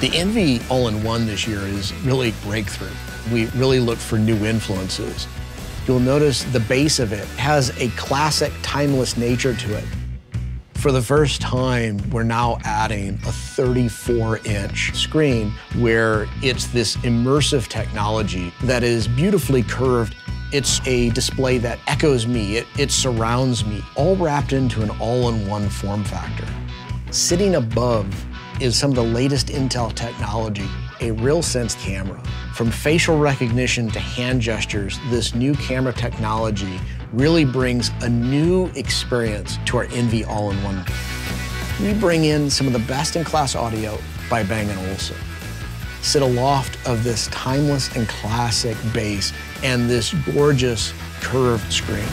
The Envy All-in-One this year is really breakthrough. We really look for new influences. You'll notice the base of it has a classic, timeless nature to it. For the first time, we're now adding a 34-inch screen where it's this immersive technology that is beautifully curved. It's a display that echoes me, it surrounds me, all wrapped into an all-in-one form factor. Sitting above is some of the latest Intel technology, a RealSense camera. From facial recognition to hand gestures, this new camera technology really brings a new experience to our Envy All-in-One. We bring in some of the best-in-class audio by Bang & Olufsen. Sit aloft of this timeless and classic bass and this gorgeous curved screen.